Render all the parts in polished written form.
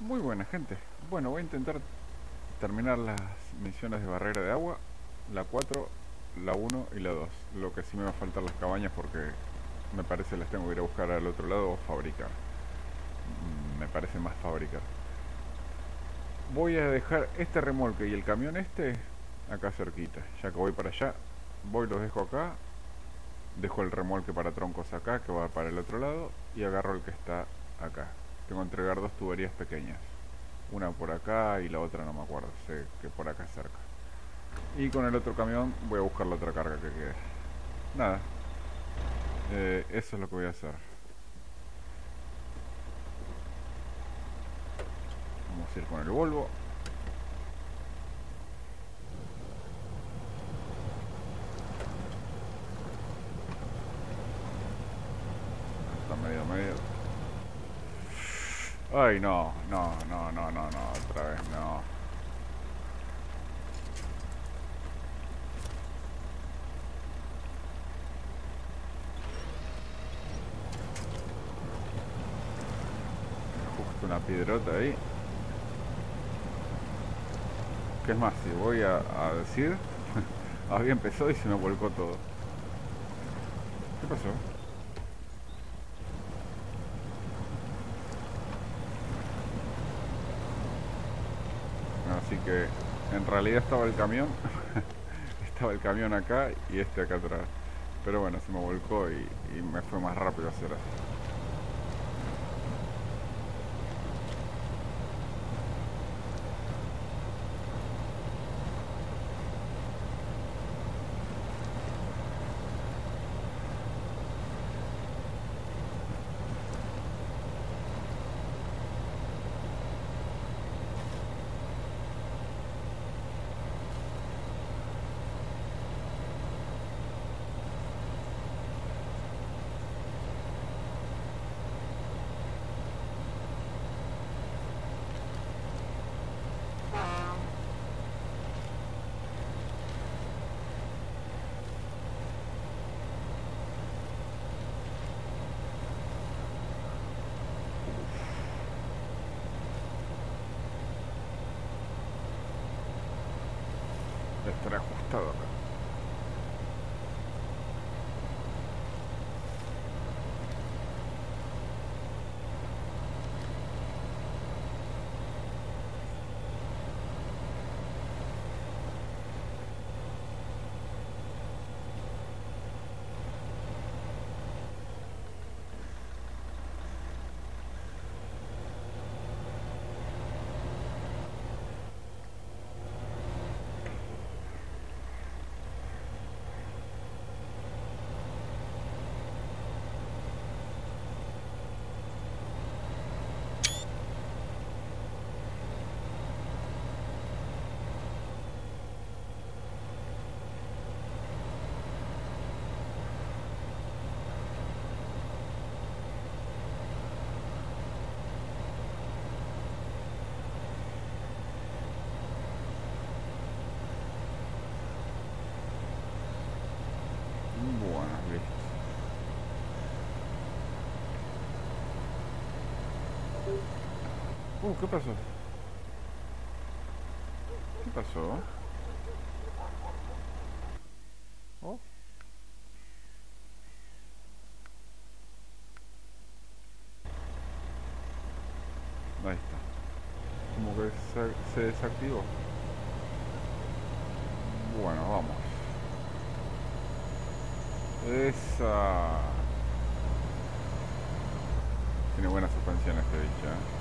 Muy buena, gente. Bueno, voy a intentar terminar las misiones de barrera de agua, la 4, la 1 y la 2. Lo que sí me va a faltar las cabañas, porque me parece las tengo que ir a buscar al otro lado o fabricar. Me parece más fabricar. Voy a dejar este remolque y el camión este acá cerquita. Ya que voy para allá, voy, los dejo acá. Dejo el remolque para troncos acá, que va para el otro lado, y agarro el que está acá. Tengo que entregar dos tuberías pequeñas, una por acá y la otra no me acuerdo, sé que por acá cerca. Y con el otro camión voy a buscar la otra carga que quede. Nada, eso es lo que voy a hacer. Vamos a ir con el Volvo. Ay, no, otra vez no. Justo una piedrota ahí. ¿Qué es más? Si voy a decir, había empezado y se me volcó todo. ¿Qué pasó? Así que en realidad estaba el camión acá y este acá atrás, pero bueno, se me volcó y me fue más rápido hacer estar ajustado acá. ¿Qué pasó? ¿Qué pasó? Oh. Ahí está. Como que se desactivó. Bueno, vamos. Esa... tiene buenas suspensiones este bicho, ¿eh?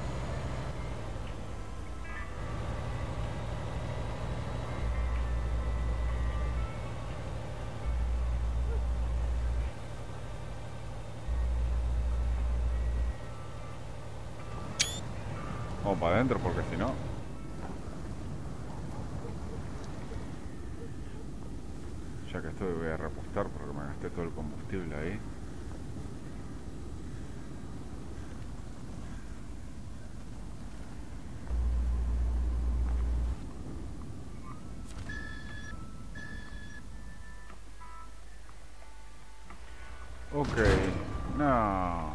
Para adentro, porque si no, ya que estoy, voy a repostar porque me gasté todo el combustible ahí. Ok, no,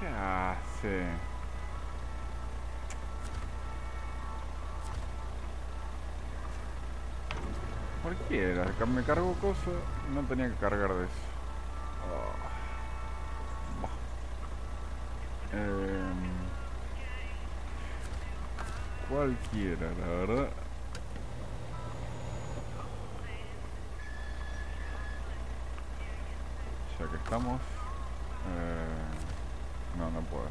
¿qué hace? Cualquiera, me cargó cosas, no tenía que cargar de eso. Oh. Cualquiera, la verdad. Ya que estamos... no, no puedo.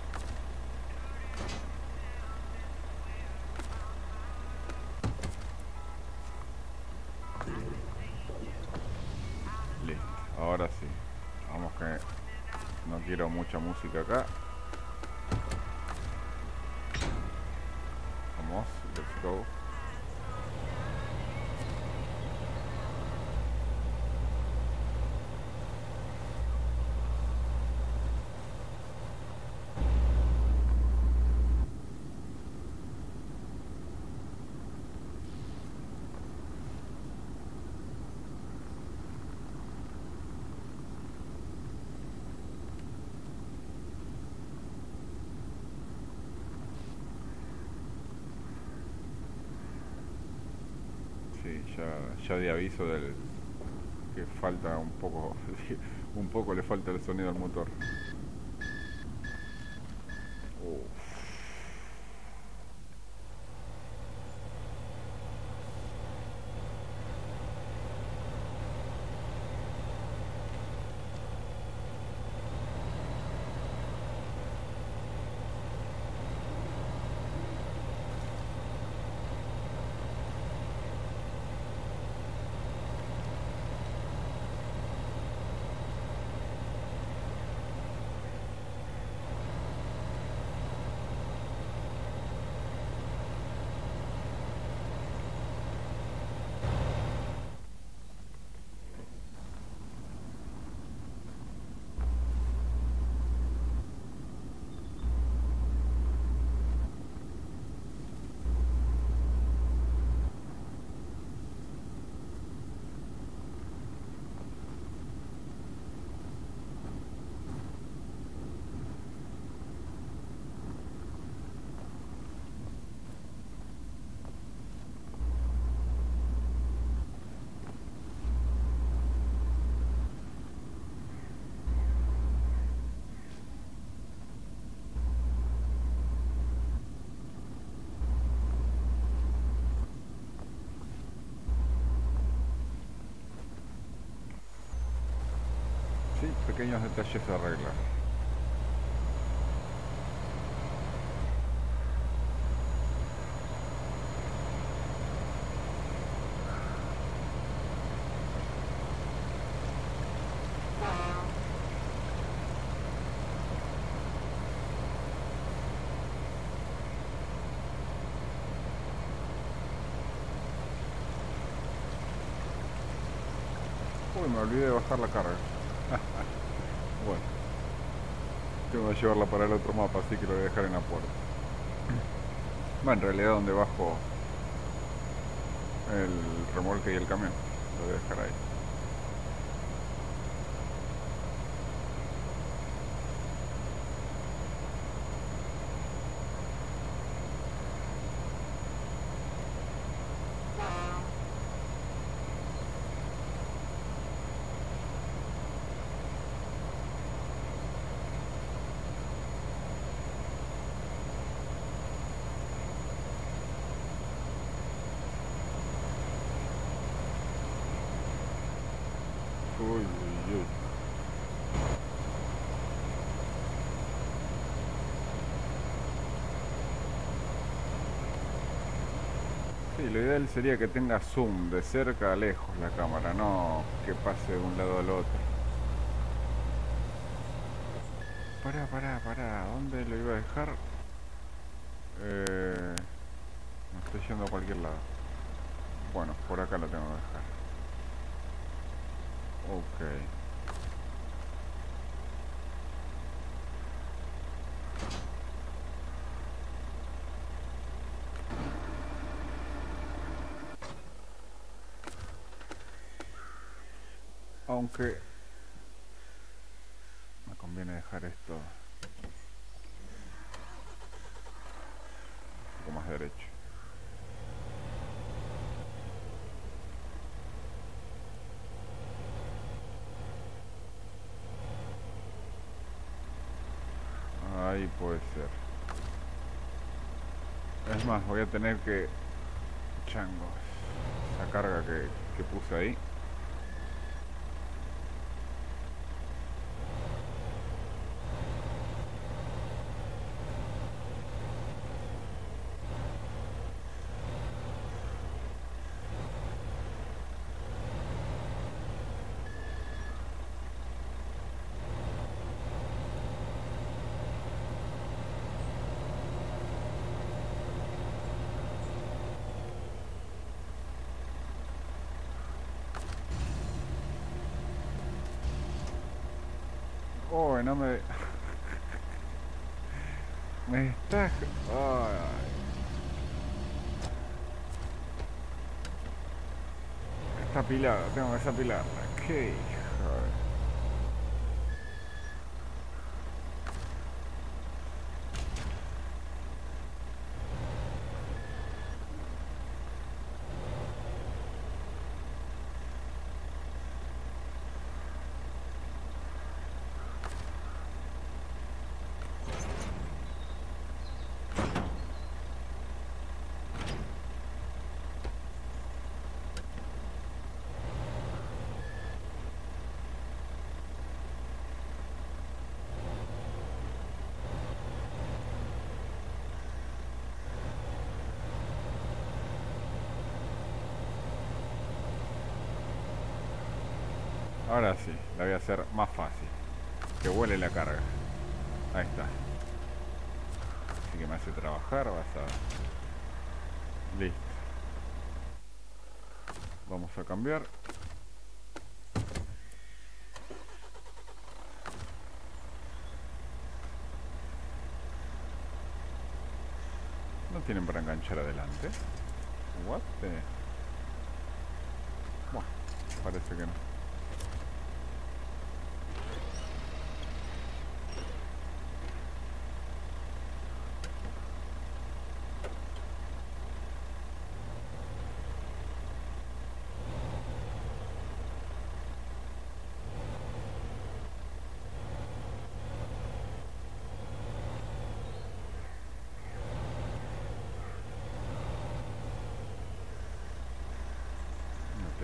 Listo, ahora sí. Vamos que no quiero mucha música acá. Vamos, let's go. Ya de aviso del que falta un poco le falta el sonido al motor. Pequeños detalles a arreglar. Uy, me olvidé de bajar la carga. Bueno, tengo que llevarla para el otro mapa, así que lo voy a dejar en la puerta. Bueno, en realidad donde bajo el remolque y el camión, lo voy a dejar ahí. Sí, lo ideal sería que tenga zoom de cerca a lejos la cámara, no que pase de un lado al otro. Pará, ¿dónde lo iba a dejar? Me estoy yendo a cualquier lado. Bueno, por acá lo tengo que dejar. Ok. Aunque me conviene dejar esto un poco más derecho. ahí puede ser. Es más, voy a tener que... Changos. Esa carga que puse ahí. Oh, no me... me está... Oh. Está apilado, tengo que desapilarla. ¡Qué hijo! Ahora sí, la voy a hacer más fácil. Que vuele la carga. Ahí está. Así que me hace trabajar, vas a... Listo. Vamos a cambiar. No tienen para enganchar adelante. What the... Bueno, parece que no.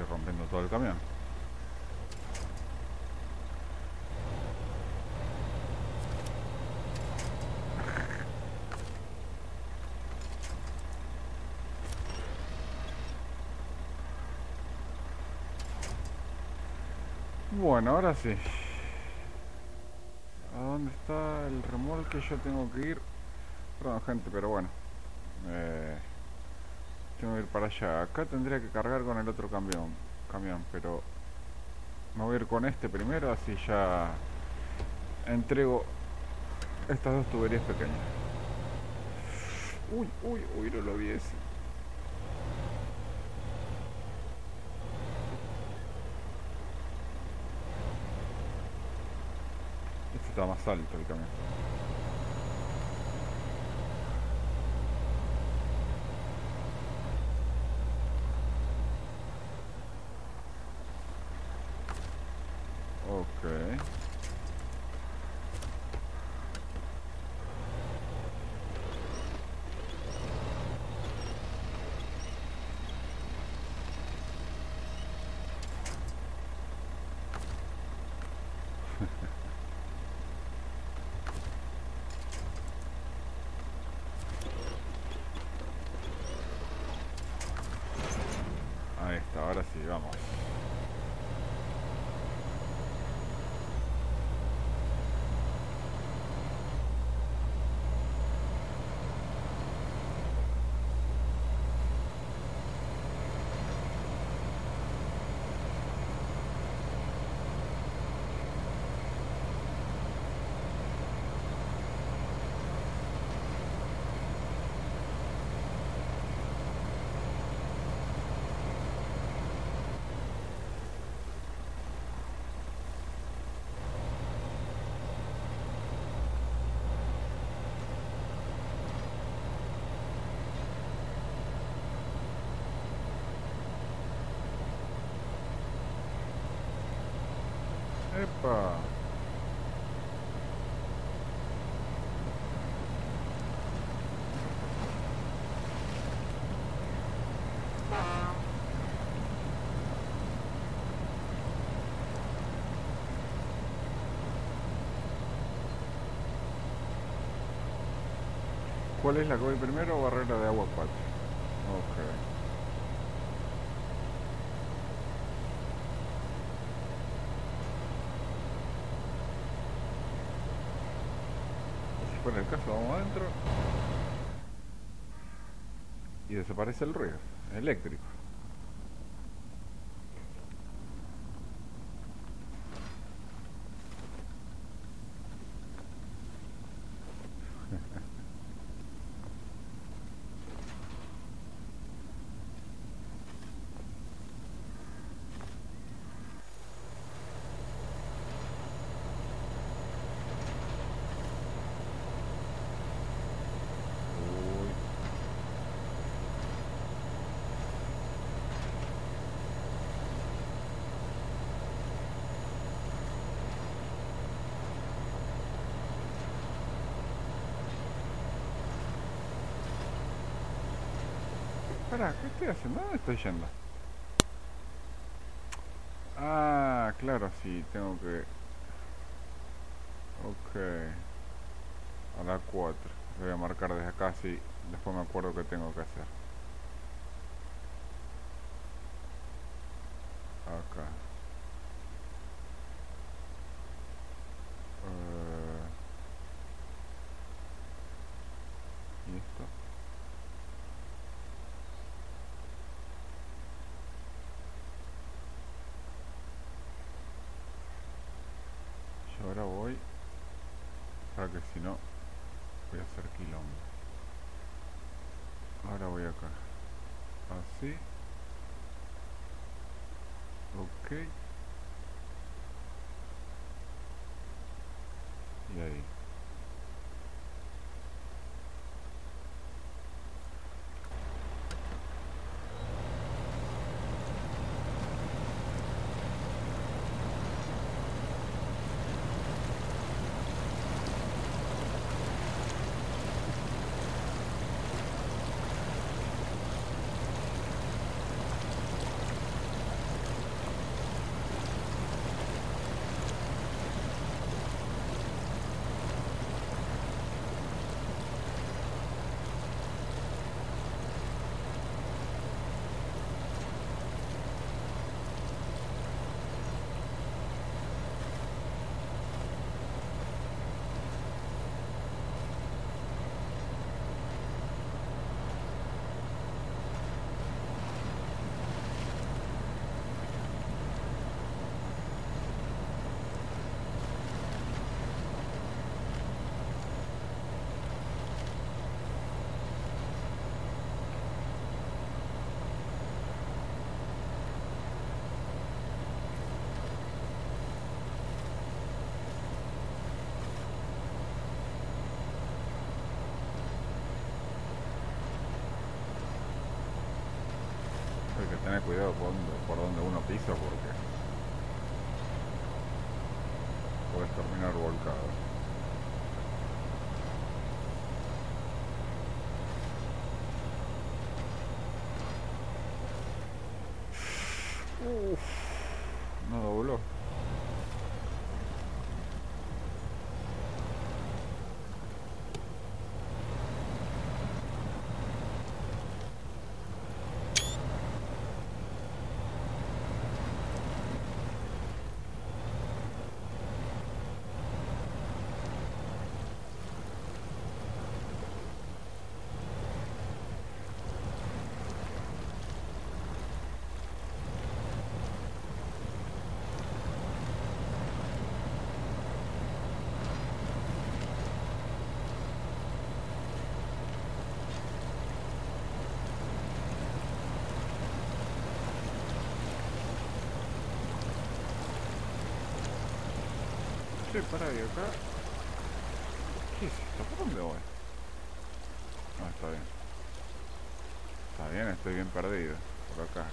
Rompiendo todo el camión. Bueno, ahora sí. ¿A dónde está el remolque? Yo tengo que ir. Perdón, gente, pero bueno. Tengo que ir para allá. Acá tendría que cargar con el otro camión, pero me voy a ir con este primero, así ya entrego estas dos tuberías pequeñas. Uy, uy, uy, no lo vi ese. Este está más alto el camión. Okay. Ahí está, ahora sí, vamos. ¿Cuál es la que voy primero? Barrera de Agua 4. Ok. En el caso vamos adentro y desaparece el ruido eléctrico. Pará, ¿qué estoy haciendo? ¿Dónde estoy yendo? Ah, claro, sí, tengo que... Ok. A la 4. Lo voy a marcar desde acá, sí. Después me acuerdo que tengo que hacer. Acá. ¿Y esto? Ahora voy para que si no voy a hacer quilombo. Ahora voy acá así. Ok, y ahí que tener cuidado por donde uno pisa porque puedes terminar volcado. Uff, no dobló. Para de acá. ¿Qué es esto? ¿Por dónde voy? No, está bien. Está bien, estoy bien perdido. Por acá.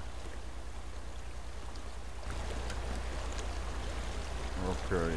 Ok.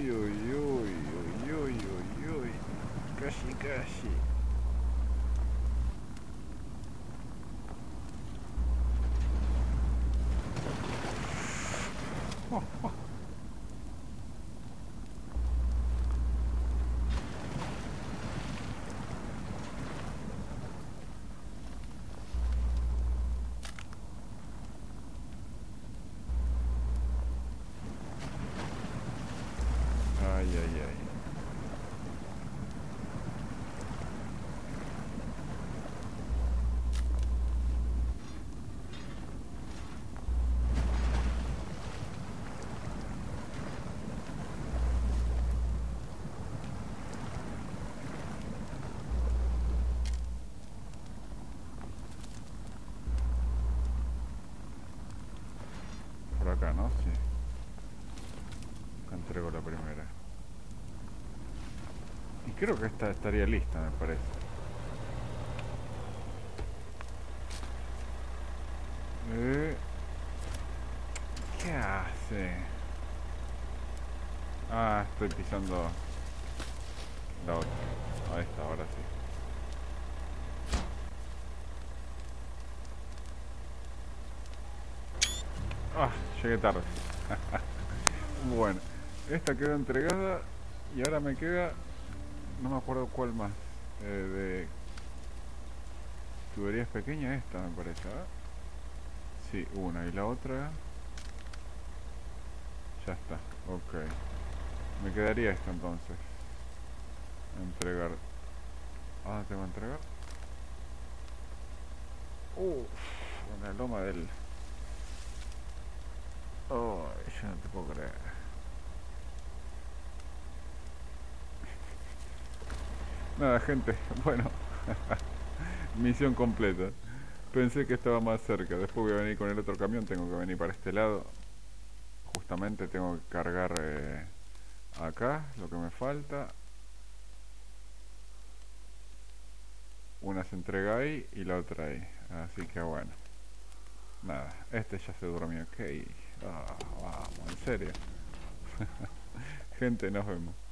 Ой-ой-ой-ой-ой-ой-ой. Каши-каши. Хо-хо. Ай-яй-яй. Por acá, ¿no? Sí. Entrego la primera. Y creo que esta estaría lista, me parece. ¿Qué hace? Ah, estoy pisando la otra. Ahí está, ahora sí. Ah, llegué tarde. Bueno, esta quedó entregada y ahora me queda, no me acuerdo cuál más, de tuberías pequeñas, esta me parece, ¿verdad? Sí, una y la otra. Ya está, ok. Me quedaría esta entonces. Entregar. Ah, ¿te va a entregar? Uff, en la loma del... Oh, yo no te puedo creer. Nada, gente, bueno. Misión completa. Pensé que estaba más cerca. Después voy a venir con el otro camión. Tengo que venir para este lado. Justamente tengo que cargar acá lo que me falta. Una se entrega ahí y la otra ahí. Así que bueno. Nada, este ya se durmió. Ok. Ah, vamos, en serio. Gente, nos vemos.